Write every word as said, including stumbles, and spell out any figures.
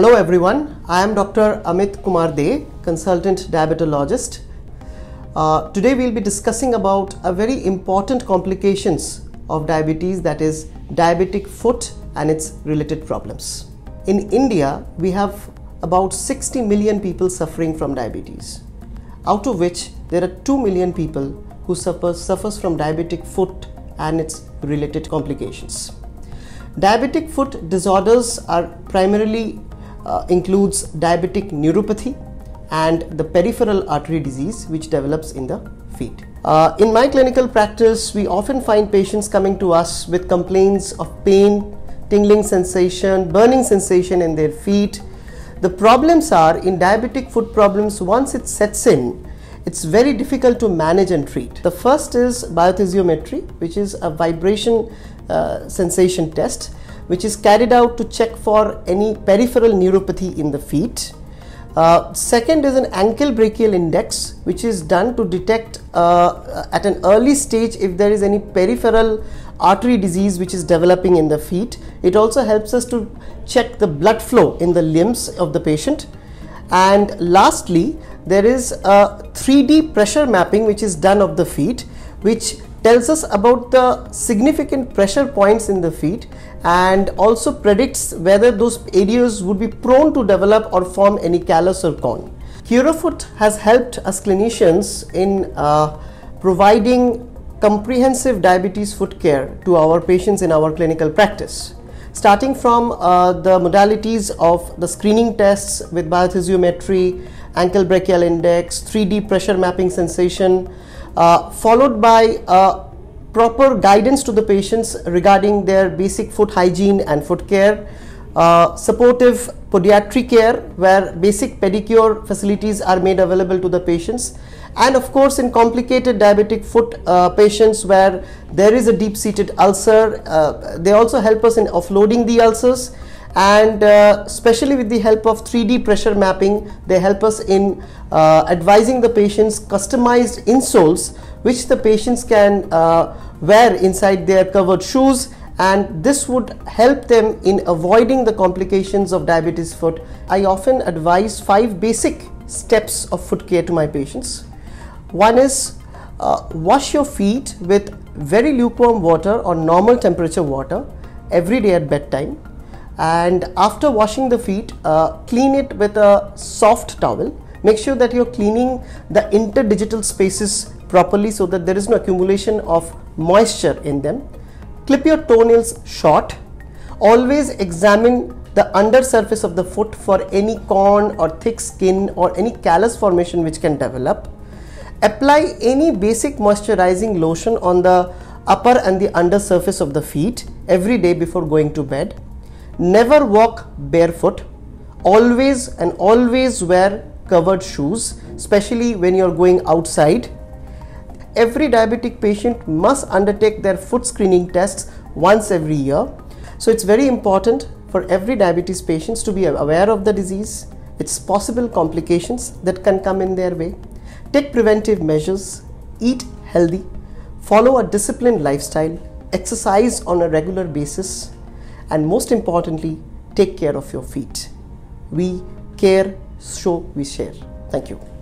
Hello everyone, I am Doctor Amit Kumar Dey, consultant diabetologist. Uh, today we will be discussing about a very important complications of diabetes, that is diabetic foot and its related problems. In India, we have about sixty million people suffering from diabetes, out of which there are two million people who suffer suffers from diabetic foot and its related complications. Diabetic foot disorders are primarily Uh, includes diabetic neuropathy and the peripheral artery disease, which develops in the feet. Uh, in my clinical practice, we often find patients coming to us with complaints of pain, tingling sensation, burning sensation in their feet. The problems are, in diabetic foot problems, once it sets in, it's very difficult to manage and treat. The first is biothesiometry, which is a vibration uh, sensation test, which is carried out to check for any peripheral neuropathy in the feet. Uh, second is an ankle-brachial index, which is done to detect uh, at an early stage if there is any peripheral artery disease which is developing in the feet. It also helps us to check the blood flow in the limbs of the patient. And lastly, there is a three D pressure mapping which is done of the feet, which tells us about the significant pressure points in the feet and also predicts whether those areas would be prone to develop or form any callus or cone. CuraFoot has helped us clinicians in uh, providing comprehensive diabetes foot care to our patients in our clinical practice, starting from uh, the modalities of the screening tests with biothesiometry, ankle-brachial index, three D pressure mapping sensation, Uh, followed by uh, proper guidance to the patients regarding their basic foot hygiene and foot care, uh, supportive podiatric care where basic pedicure facilities are made available to the patients, and of course in complicated diabetic foot uh, patients where there is a deep-seated ulcer, uh, they also help us in offloading the ulcers, and uh, especially with the help of three D pressure mapping, they help us in uh, advising the patients customized insoles which the patients can uh, wear inside their covered shoes, and this would help them in avoiding the complications of diabetes foot. I often advise five basic steps of foot care to my patients. One is uh, wash your feet with very lukewarm water or normal temperature water every day at bedtime. And after washing the feet, uh, clean it with a soft towel. Make sure that you're cleaning the interdigital spaces properly so that there is no accumulation of moisture in them. Clip your toenails short. Always examine the under surface of the foot for any corn or thick skin or any callus formation which can develop. Apply any basic moisturizing lotion on the upper and the under surface of the feet every day before going to bed. Never walk barefoot. Always and always wear covered shoes, especially when you are going outside. Every diabetic patient must undertake their foot screening tests once every year. So it's very important for every diabetes patients to be aware of the disease, its possible complications that can come in their way. Take preventive measures, eat healthy, follow a disciplined lifestyle, exercise on a regular basis, and most importantly, take care of your feet. We care, so we share. Thank you.